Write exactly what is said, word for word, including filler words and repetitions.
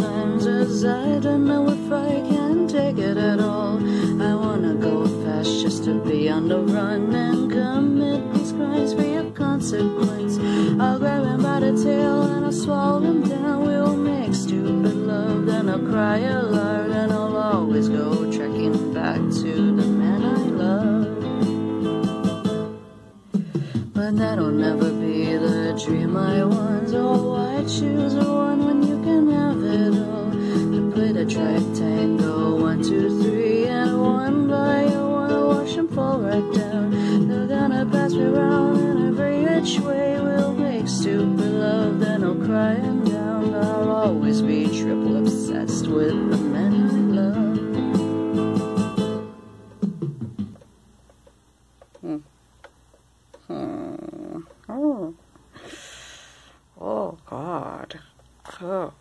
sometimes as I don't know if I can take it at all. I wanna go fast just to be on the run and commit these crimes for your consequence. I'll grab him by the tail and I'll swallow him down. We'll make stupid love, then I'll cry aloud, and I'll always go trekking back to the man I love. But that'll never be the dream I want, so why choose a one when you can have it all? To play the triad tango, one, two, three, and one by one, I'll watch them fall right down. They're gonna pass me round in every which way. We'll make stupid love, then I'll cry him down. I'll always be triple obsessed with the men I love. Oh. Oh, God. Oh.